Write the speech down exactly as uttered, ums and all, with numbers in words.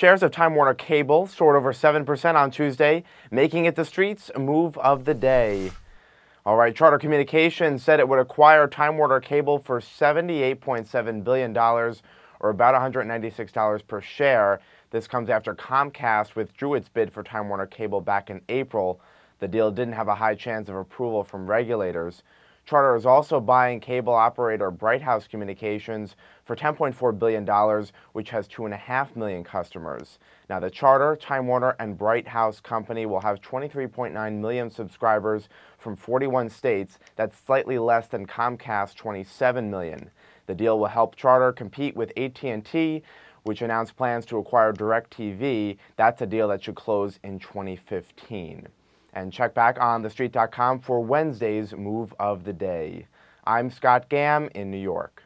Shares of Time Warner Cable soared over seven percent on Tuesday, making it TheStreet's move of the day. All right, Charter Communications said it would acquire Time Warner Cable for seventy-eight point seven billion dollars, or about one hundred ninety-six dollars per share. This comes after Comcast withdrew its bid for Time Warner Cable back in April. The deal didn't have a high chance of approval from regulators. Charter is also buying cable operator Bright House Communications for ten point four billion dollars, which has two point five million customers. Now, the Charter, Time Warner, and Bright House company will have twenty-three point nine million subscribers from forty-one states. That's slightly less than Comcast's twenty-seven million. The deal will help Charter compete with A T and T, which announced plans to acquire DirecTV. That's a deal that should close in twenty fifteen. And check back on the street dot com for Wednesday's Move of the Day. I'm Scott Gamm in New York.